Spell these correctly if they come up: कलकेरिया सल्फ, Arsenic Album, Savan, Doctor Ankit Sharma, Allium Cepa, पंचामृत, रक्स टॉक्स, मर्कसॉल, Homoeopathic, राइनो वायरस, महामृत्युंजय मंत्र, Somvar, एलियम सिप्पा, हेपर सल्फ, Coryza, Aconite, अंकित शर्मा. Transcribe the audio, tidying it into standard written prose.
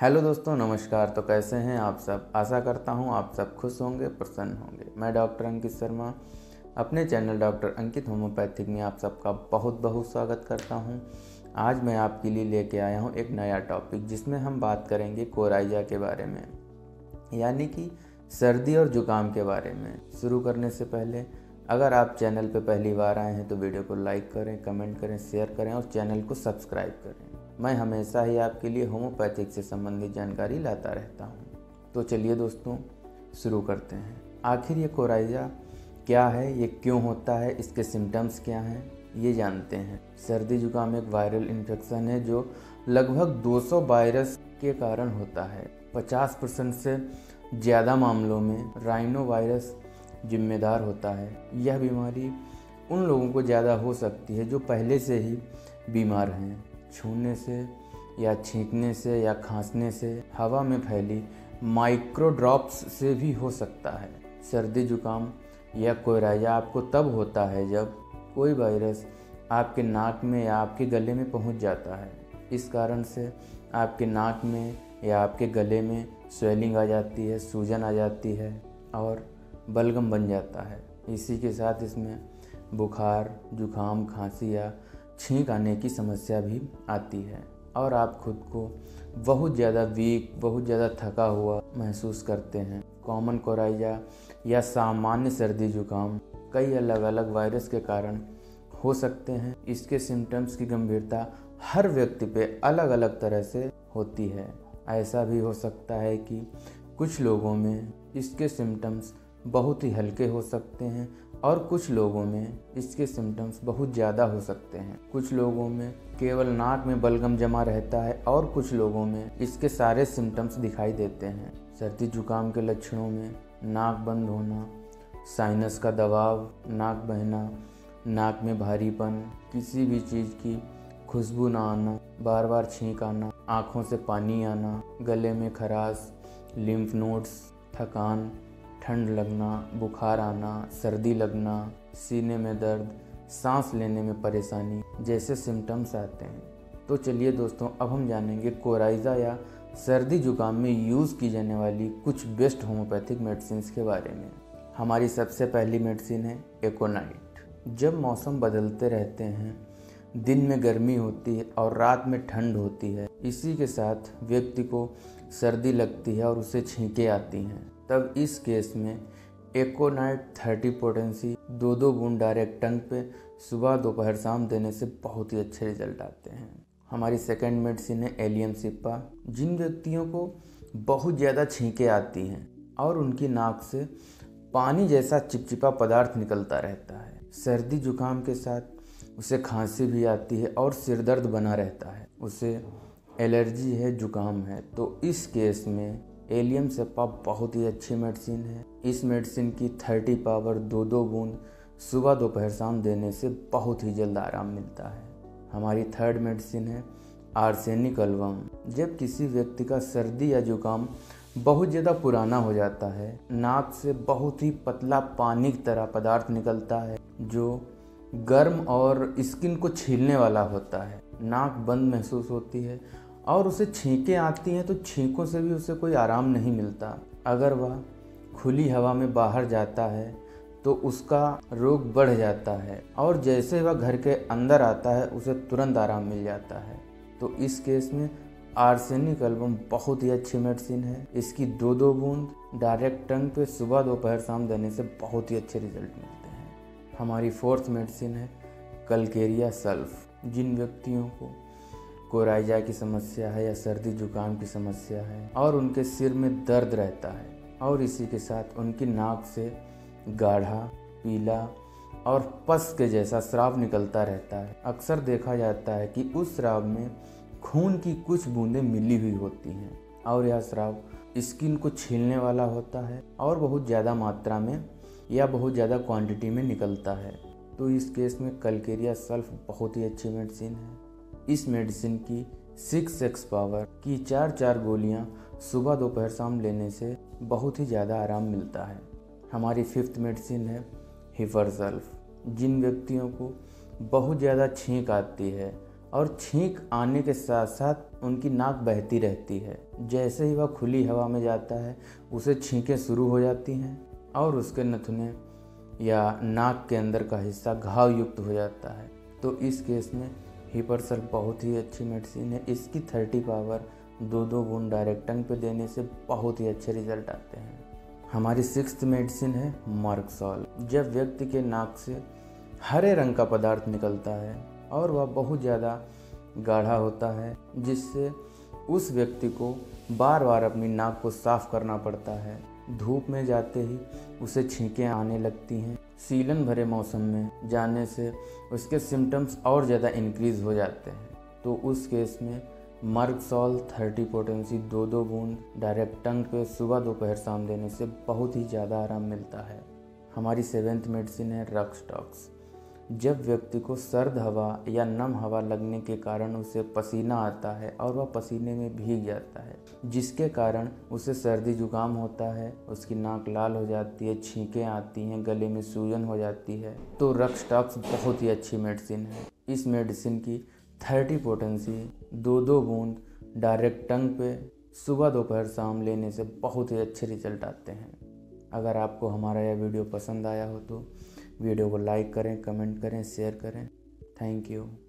Hello दोस्तों नमस्कार। तो कैसे हैं आप सब? आशा करता हूं आप सब खुश होंगे, प्रसन्न होंगे। मैं डॉक्टर अंकित शर्मा अपने चैनल डॉक्टर अंकित होम्योपैथिक में आप सबका बहुत बहुत स्वागत करता हूं। आज मैं आपके लिए लेके आया हूं एक नया टॉपिक जिसमें हम बात करेंगे कोराइजा के बारे में, यानी कि सर्दी और जुकाम के बारे में। शुरू करने से पहले अगर आप चैनल पर पहली बार आए हैं तो वीडियो को लाइक करें, कमेंट करें, शेयर करें और चैनल को सब्सक्राइब करें। मैं हमेशा ही आपके लिए होम्योपैथिक से संबंधित जानकारी लाता रहता हूं। तो चलिए दोस्तों शुरू करते हैं। आखिर ये कोराइजा क्या है, ये क्यों होता है, इसके सिम्टम्स क्या हैं, ये जानते हैं। सर्दी जुकाम एक वायरल इन्फेक्शन है जो लगभग 200 वायरस के कारण होता है। 50% से ज़्यादा मामलों में राइनो वायरस जिम्मेदार होता है। यह बीमारी उन लोगों को ज़्यादा हो सकती है जो पहले से ही बीमार हैं। छूने से या छींकने से या खांसने से, हवा में फैली माइक्रोड्रॉप्स से भी हो सकता है। सर्दी जुकाम या कोराइजा आपको तब होता है जब कोई वायरस आपके नाक में या आपके गले में पहुंच जाता है। इस कारण से आपके नाक में या आपके गले में स्वेलिंग आ जाती है, सूजन आ जाती है और बलगम बन जाता है। इसी के साथ इसमें बुखार, जुकाम, खांसी या छींक आने की समस्या भी आती है और आप खुद को बहुत ज़्यादा वीक, बहुत ज़्यादा थका हुआ महसूस करते हैं। कॉमन कोराइजा या सामान्य सर्दी जुकाम कई अलग अलग वायरस के कारण हो सकते हैं। इसके सिम्टम्स की गंभीरता हर व्यक्ति पे अलग अलग तरह से होती है। ऐसा भी हो सकता है कि कुछ लोगों में इसके सिम्टम्स बहुत ही हल्के हो सकते हैं और कुछ लोगों में इसके सिम्टम्स बहुत ज़्यादा हो सकते हैं। कुछ लोगों में केवल नाक में बलगम जमा रहता है और कुछ लोगों में इसके सारे सिम्टम्स दिखाई देते हैं। सर्दी जुकाम के लक्षणों में नाक बंद होना, साइनस का दबाव, नाक बहना, नाक में भारीपन, किसी भी चीज़ की खुशबू ना आना, बार बार छींक आना, आँखों से पानी आना, गले में खराश, लिम्फ नोड्स, थकान, ठंड लगना, बुखार आना, सर्दी लगना, सीने में दर्द, सांस लेने में परेशानी जैसे सिम्टम्स आते हैं। तो चलिए दोस्तों अब हम जानेंगे कोराइजा या सर्दी जुकाम में यूज़ की जाने वाली कुछ बेस्ट होम्योपैथिक मेडिसिन के बारे में। हमारी सबसे पहली मेडिसिन है एकोनाइट। जब मौसम बदलते रहते हैं, दिन में गर्मी होती है और रात में ठंड होती है, इसी के साथ व्यक्ति को सर्दी लगती है और उसे छींकें आती हैं, तब इस केस में एकोनाइट 30 पोटेंसी 2 बूंद डायरेक्ट टंग पे सुबह, दोपहर, शाम देने से बहुत ही अच्छे रिजल्ट आते हैं। हमारी सेकंड मेडिसिन है एलियम सिप्पा। जिन व्यक्तियों को बहुत ज़्यादा छींकें आती हैं और उनकी नाक से पानी जैसा चिपचिपा पदार्थ निकलता रहता है, सर्दी जुकाम के साथ उसे खांसी भी आती है और सिरदर्द बना रहता है, उसे एलर्जी है, जुकाम है, तो इस केस में एलियम सेपा बहुत ही अच्छी मेडिसिन है। इस मेडिसिन की 30 पावर 2 बूंद सुबह, दोपहर, शाम देने से बहुत ही जल्द आराम मिलता है। हमारी थर्ड मेडिसिन है आर्सेनिक एल्बम। जब किसी व्यक्ति का सर्दी या जुकाम बहुत ज़्यादा पुराना हो जाता है, नाक से बहुत ही पतला पानी की तरह पदार्थ निकलता है जो गर्म और स्किन को छीलने वाला होता है, नाक बंद महसूस होती है और उसे छींकें आती हैं, तो छींकों से भी उसे कोई आराम नहीं मिलता। अगर वह खुली हवा में बाहर जाता है तो उसका रोग बढ़ जाता है और जैसे वह घर के अंदर आता है उसे तुरंत आराम मिल जाता है। तो इस केस में आर्सेनिक एल्बम बहुत ही अच्छी मेडिसिन है। इसकी 2 बूंद डायरेक्ट टंग पे सुबह, दोपहर, शाम देने से बहुत ही अच्छे रिजल्ट मिलते हैं। हमारी फोर्थ मेडिसिन है कलकेरिया सल्फ। जिन व्यक्तियों को कोराइजा की समस्या है या सर्दी जुकाम की समस्या है और उनके सिर में दर्द रहता है और इसी के साथ उनकी नाक से गाढ़ा, पीला और पस के जैसा स्राव निकलता रहता है, अक्सर देखा जाता है कि उस स्राव में खून की कुछ बूंदें मिली हुई होती हैं और यह स्राव स्किन को छीलने वाला होता है और बहुत ज़्यादा मात्रा में या बहुत ज़्यादा क्वांटिटी में निकलता है, तो इस केस में कलकेरिया सल्फ बहुत ही अच्छी मेडिसिन है। इस मेडिसिन की 6x पावर की 4-4 गोलियां सुबह, दोपहर, शाम लेने से बहुत ही ज़्यादा आराम मिलता है। हमारी फिफ्थ मेडिसिन है हेपर सल्फ। जिन व्यक्तियों को बहुत ज़्यादा छींक आती है और छींक आने के साथ साथ उनकी नाक बहती रहती है। जैसे ही वह खुली हवा में जाता है उसे छींकें शुरू हो जाती हैं और उसके नथुने या नाक के अंदर का हिस्सा घाव युक्त हो जाता है। तो इस केस में हेपर सल्फ बहुत ही अच्छी मेडिसिन है। इसकी 30 पावर 2 बूंद डायरेक्ट टंग पे देने से बहुत ही अच्छे रिजल्ट आते हैं। हमारी 6th मेडिसिन है मर्कसॉल। जब व्यक्ति के नाक से हरे रंग का पदार्थ निकलता है और वह बहुत ज़्यादा गाढ़ा होता है, जिससे उस व्यक्ति को बार बार अपनी नाक को साफ करना पड़ता है। धूप में जाते ही उसे छींकें आने लगती हैं। सीलन भरे मौसम में जाने से उसके सिम्टम्स और ज़्यादा इंक्रीज़ हो जाते हैं। तो उस केस में मर्कसॉल 30 पोटेंसी 2 बूंद डायरेक्ट टंग पे सुबह दोपहर शाम देने से बहुत ही ज़्यादा आराम मिलता है। हमारी 7th मेडिसिन है रक्स टॉक्स। जब व्यक्ति को सर्द हवा या नम हवा लगने के कारण उसे पसीना आता है और वह पसीने में भीग जाता है, जिसके कारण उसे सर्दी जुकाम होता है, उसकी नाक लाल हो जाती है, छींकें आती हैं, गले में सूजन हो जाती है। तो रक्स टॉक्स बहुत ही अच्छी मेडिसिन है। इस मेडिसिन की 30 पोटेंसी 2 बूंद डायरेक्ट टंग पे सुबह दोपहर शाम लेने से बहुत ही अच्छे रिजल्ट आते हैं। अगर आपको हमारा यह वीडियो पसंद आया हो तो वीडियो को लाइक करें, कमेंट करें, शेयर करें। Thank you.